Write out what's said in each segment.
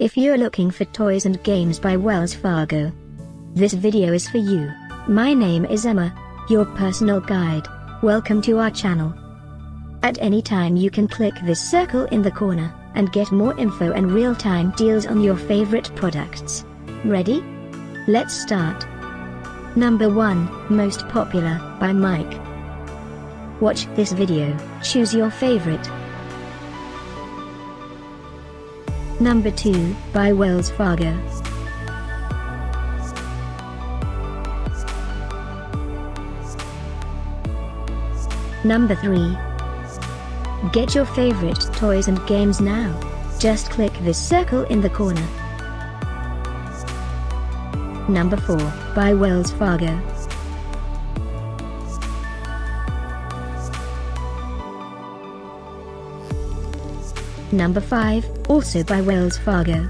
If you're looking for Toys and Games by Wells Fargo, this video is for you. My name is Emma, your personal guide. Welcome to our channel. At any time you can click this circle in the corner, and get more info and real-time deals on your favorite products. Ready? Let's start. Number 1, Most Popular, by Mike. Watch this video, choose your favorite. Number 2, by Wells Fargo. Number 3. Get your favorite toys and games now. Just click this circle in the corner. Number 4, by Wells Fargo. Number 5, also by Wells Fargo.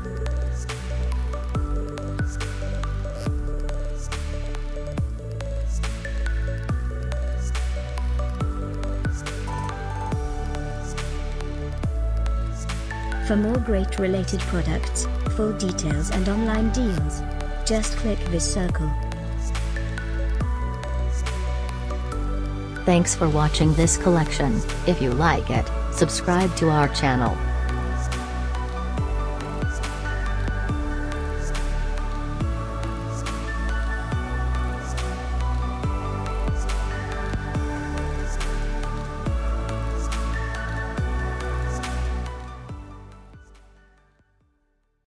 For more great related products, full details and online deals, just click this circle. Thanks for watching this collection. If you like it, subscribe to our channel.